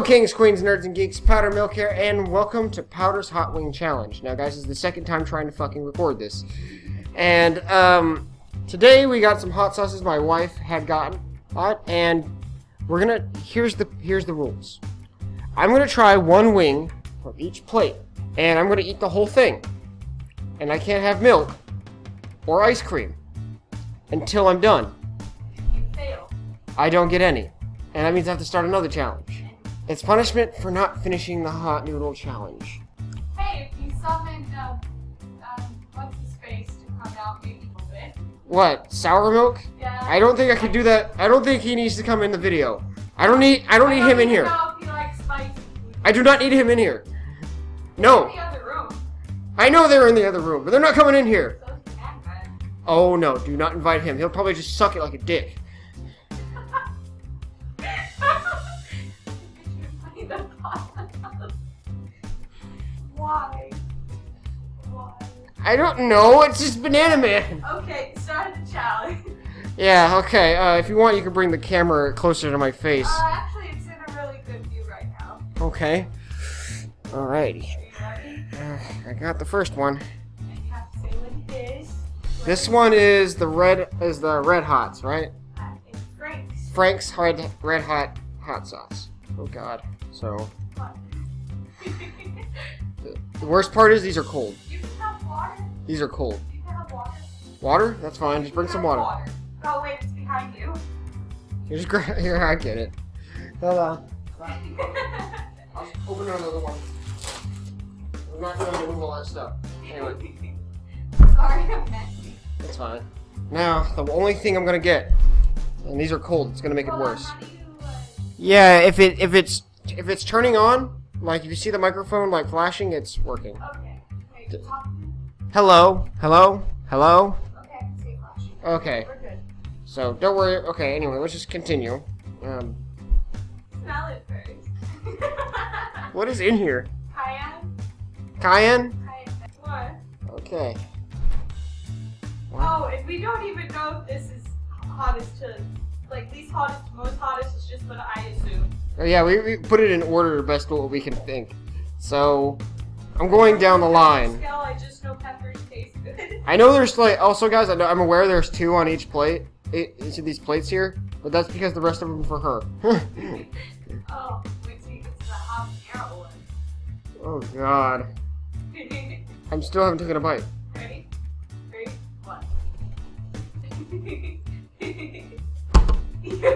Hello kings, queens, nerds, and geeks, Powder Milk here, and welcome to Powder's Hot Wing Challenge. Now guys, this is the second time trying to fucking record this. And, today we got some hot sauces my wife had gotten hot, and we're gonna, here's the rules. I'm gonna try one wing from each plate, and I'm gonna eat the whole thing. And I can't have milk or ice cream until I'm done. You fail. I don't get any, and that means I have to start another challenge. It's punishment for not finishing the hot noodle challenge. Hey, if you summoned, what's-his-face to come out maybe a little bit. What? Sour milk? Yeah. I don't think I could do that. I don't think he needs to come in the video. I don't need him in here. Know if you like spicy food. I do not need him in here. No. They're in the other room. I know they're in the other room, but they're not coming in here. So it's bad, man. Oh no, do not invite him. He'll probably just suck it like a dick. Why? I don't know, it's just Banana Man. Okay, start the challenge. Yeah, okay, if you want you can bring the camera closer to my face. Actually, it's in a really good view right now. Okay. Alrighty. Are you ready? I got the first one. And you have to say what it is. This one is the red hots, right? It's Frank's. Frank's red hot sauce. Oh god. So. The worst part is these are cold. You can have water. These are cold. You can have water. Water? That's fine. Just bring some water. Oh wait, it's behind you. Here's here. I get it. Hello. I'll just open another one. We're not going to remove all that stuff. Anyway. Sorry, I'm messy. That's fine. Now the only thing I'm gonna get, and these are cold. It's gonna make it worse. Yeah, if it's turning on. Like, if you see the microphone, like, flashing, it's working. Okay. Wait, you talk to me? Hello? Hello? Hello? Okay, I can see it flashing. Okay. We're good. So, don't worry. Okay, anyway, let's just continue. Smell it first. What is in here? Cayenne. Cayenne? Cayenne. What? Okay. Wow. Oh, and we don't even know if this is hottest to, like, least hottest to most hottest is just what I assume. Yeah, we put it in order best what we can think. So, I'm going down the line. I just know peppers taste good. I know there's like also guys. I'm aware there's two on each plate, each of these plates here, but that's because the rest of them are for her. Oh, wait till you get to the habanero one. Oh god. I'm still haven't taken a bite. Ready? Three, one. You okay?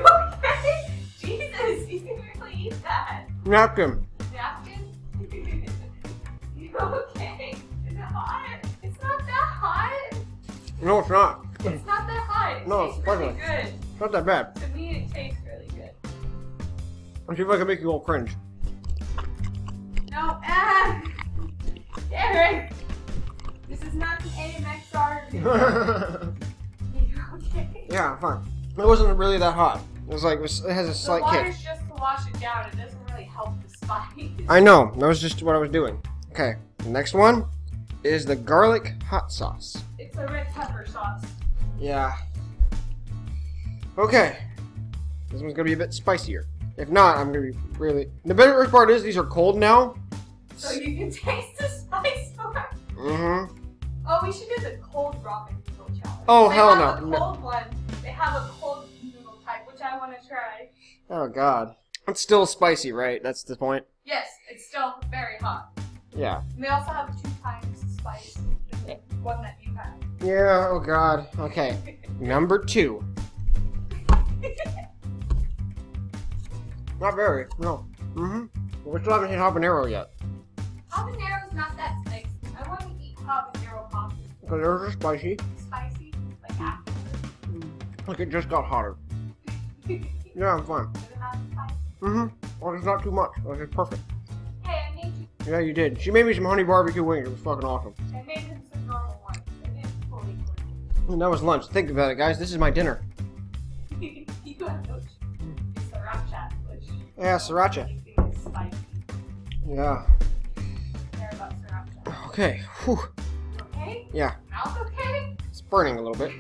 Jesus, you can really eat that. Napkin. Napkin? You okay? Is it hot? It's not that hot. No, it's not. It's not that hot. No, it's really good. It's not that bad. To me, it tastes really good. Let's see if I can make you all cringe. No, Eric! This is not an AMXR. You okay? Yeah, I'm fine. It wasn't really that hot. It was like, it has a slight kick. The water's just to wash it down. It doesn't really help the spice. I know. That was just what I was doing. Okay. The next one is the garlic hot sauce. It's a red pepper sauce. Yeah. Okay. This one's going to be a bit spicier. If not, I'm going to be really... The better part is these are cold now. So you can taste the spice more. Mm-hmm. Oh, we should do the cold ramen noodle challenge. Oh, hell no. They have a cold one. They have a cold... I want to try. Oh god. It's still spicy, right? That's the point? Yes, it's still very hot. Yeah. And they also have two kinds of spice. The one that you had. Yeah, oh god. Okay. Number two. Not very. No. Mm-hmm. We still haven't hit habanero yet. Habanero's not that spicy. I want to eat habanero coffee. Because they're spicy. Spicy? Like after. Like it just got hotter. Yeah, I'm fine. Mm-hmm. Well, it's not too much. Like, it's perfect. Hey, I made you. Yeah, you did. She made me some honey barbecue wings. It was fucking awesome. I made him some normal ones. I made him fully cooked. That was lunch. Think about it, guys. This is my dinner. You have no choice. Sriracha. Yeah, sriracha. Anything is spicy. Yeah. I care about sriracha. Okay. Whew. Okay? Yeah. Mouth okay? It's burning a little bit.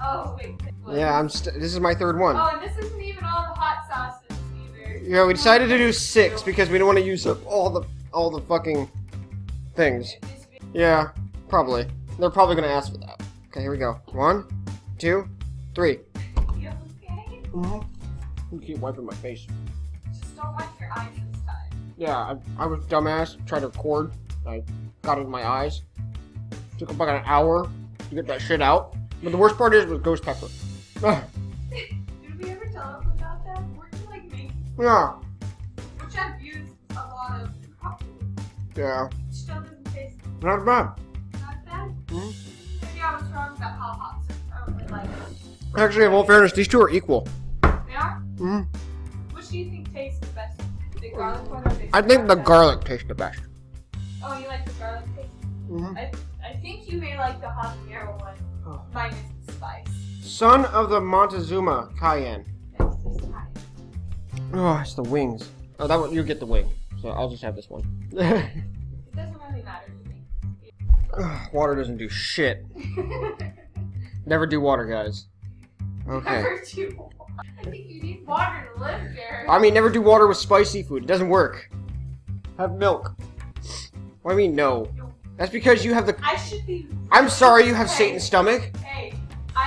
Oh, wait. Yeah, this is my third one. Oh, and this isn't even all the hot sauces either. Yeah, we decided to do 6 because we don't want to use up all the fucking things. Yeah, probably. They're probably gonna ask for that. Okay, here we go. 1, 2, 3. You okay? Mm-hmm. You keep wiping my face. Just don't wipe your eyes this time. Yeah, I was dumbass. Tried to record. I got it in my eyes. Took about an hour to get that shit out. But the worst part is with ghost pepper. Did we ever tell us about that? Weren't you like me? Yeah. Which I've used a lot of coffee. Yeah. Which still doesn't taste good. Not bad. Not bad? Mm-hmm. Maybe I was wrong about hot pops. I don't really like it. Actually, in all fairness, these two are equal. They are? Mm-hmm. Which do you think tastes the best? The garlic one or the I think the garlic tastes the best. Oh, you like the garlic taste? Mm-hmm. I think you may like the habanero one. Oh. Minus the spice. Son of the Montezuma cayenne. That's just cayenne. Oh, it's the wings. Oh, that one, you get the wing. So I'll just have this one. It doesn't really matter to me. Ugh, water doesn't do shit. Never do water, guys. Okay. Never do water. I think you need water to live, Jared. I mean, never do water with spicy food. It doesn't work. Have milk. What do you mean, no? That's because you have the. I should be. I'm sorry, you have Satan's stomach. Hey, I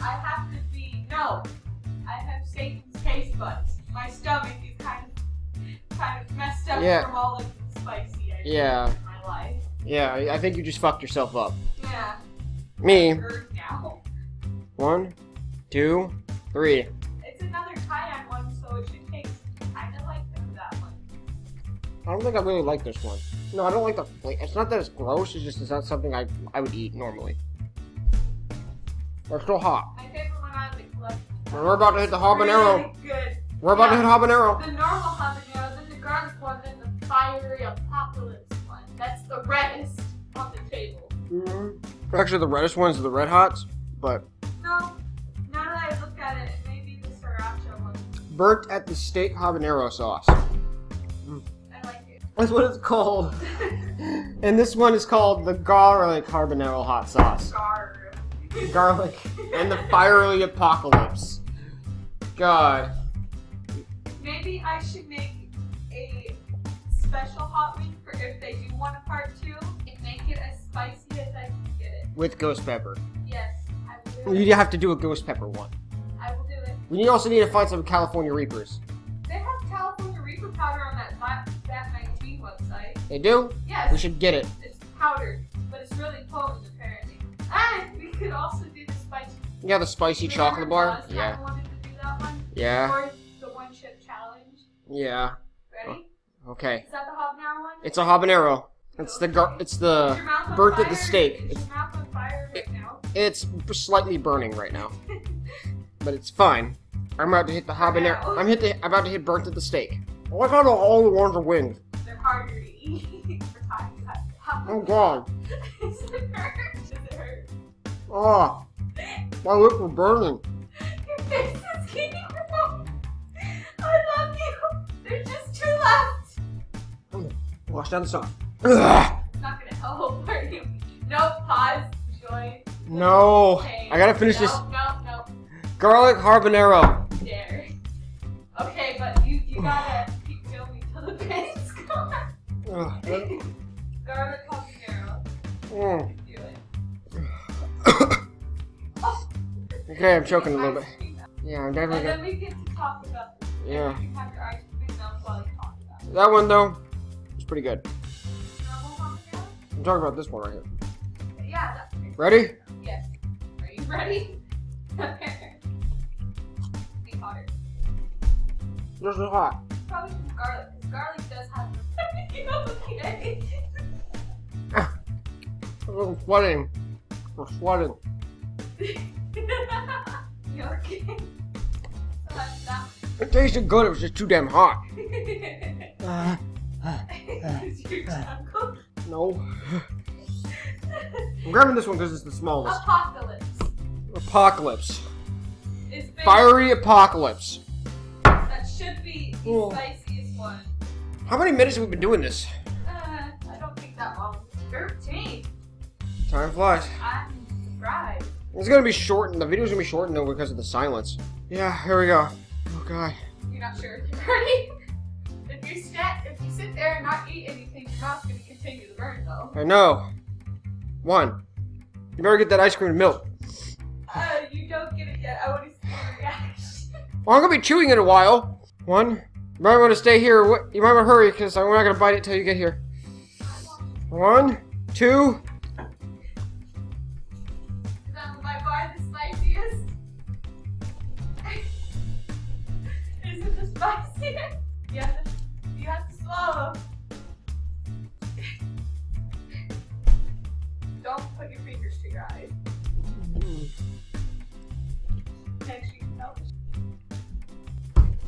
have to be. No, I have Satan's taste buds. My stomach is kind of messed up from all of the spicy I've eaten in my life. Yeah, I think you just fucked yourself up. Yeah. Me. Now. 1, 2, 3. It's another cayenne one, so it should taste kind of like that one. I don't think I really like this one. No, I don't like the flavor. It's not that it's gross, it's just it's not something I would eat normally. They're still hot. My favorite one out of the collection. We're about to hit the habanero. Really good. We're about to hit habanero. The normal habanero, then the garlic one, then the fiery apocalypse one. That's the reddest on the table. Mm-hmm. Actually, the reddest ones are the red hots, but... No, now that I look at it, maybe the Sriracha one. Burnt at the stake habanero sauce. That's what it's called. And this one is called the garlic carbonaro hot sauce. Garlic. And the fiery apocalypse. God. Maybe I should make a special hot wing for if they do want a part 2 and make it as spicy as I can get it. With ghost pepper. Yes. I will. You have to do a ghost pepper one. I will do it. We also need to find some California Reapers. They have California Reaper powder on that magazine website. They do? Yes. We should get it. It's powdered, but it's really potent apparently. And we could also do the spicy. Yeah, the spicy chocolate bar. Yeah. I wanted to do that one. Yeah. Or the one chip challenge. Yeah. Ready? Okay. Is that the habanero one? It's a habanero. It's okay. It's the burnt at the stake. Is your mouth on fire right now? It's slightly burning right now, but it's fine. I'm about to hit the habanero. No. I'm about to hit burnt at the stake. Why can't all the ones are wings? They're harder to eat. Oh god. Does it hurt? Does it hurt? Oh, my lips were burning. Your face is getting off. I love you. There's just 2 left. Wash down the sauce. It's not gonna help, are you? No, pause. Enjoy. No. Okay. I gotta finish this. No. Garlic habanero. Dare. Okay, but you gotta. Garlic habanero. Do it. Okay, I'm choking a little bit. Yeah, I'm definitely. And then we get to talk about this. Yeah. You have your ice cream melt while you talk about it. That one though, is pretty good. I'm talking about this one right here. Yeah, that's pretty good. Ready? Yes. Are you ready? Okay. It's hotter. This is hot. It's probably some garlic, because garlic does have. Okay. I'm sweating. We're sweating. You okay? It tasted good, it was just too damn hot. Is your tongue cooked? No. I'm grabbing this one because it's the smallest. Apocalypse. It's fiery apocalypse. That should be the spiciest one. How many minutes have we been doing this? I don't think that long. 13. Time flies. I'm surprised. It's gonna be shortened. The video's gonna be shortened though because of the silence. Yeah, here we go. Oh god. You not sure if you already. If you sit there and not eat anything, your mouth's gonna continue to burn though. I know. One. You better get that ice cream and milk. You don't get it yet. I want to see your reaction. Well, I'm gonna be chewing in a while. One. You might want to stay here. You might want to hurry because I'm not gonna bite it till you get here. One, two. Don't put your fingers to your eyes. Make sure you can help. It's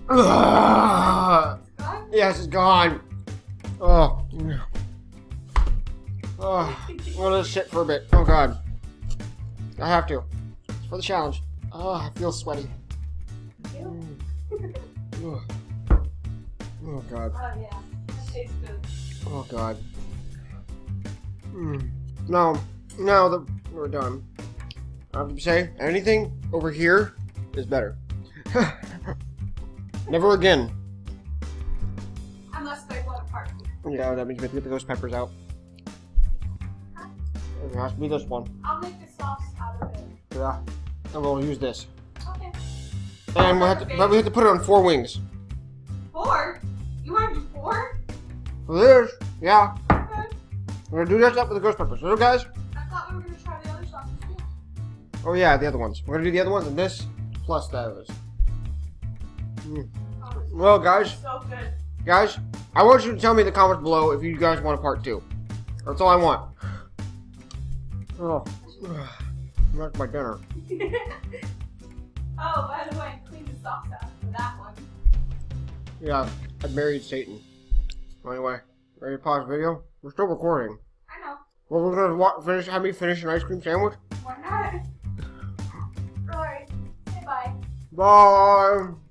gone? Yes, it's gone. Oh. Oh. Well, let's sit for a bit. Oh, God. I have to. It's for the challenge. Oh, I feel sweaty. Ew. Oh, God. Oh, yeah. That tastes good. Oh, God. Mm. No, we're done. I have to say, anything over here is better. Never again. Unless they want to party. Yeah, that means we have to get those peppers out. Huh? It has to be this one. I'll make the sauce out of it. Yeah, and we'll use this. Okay. And we have to put it on 4 wings. 4? You want to do 4? For this? Yeah. We're gonna do this up with the ghost peppers, little guys. I thought we were gonna try the other sauces too. Oh yeah, the other ones. We're gonna do the other ones and this plus those. Mm. Oh, well, guys. So good. Guys, I want you to tell me in the comments below if you guys want a part 2. That's all I want. Oh, that's my dinner. Oh, by the way, clean the sauce out for that one. Yeah, I married Satan. Anyway, ready to pause the video? We're still recording. I know. Well, we're gonna have me finish an ice cream sandwich? Why not? Alright. Say bye. Bye.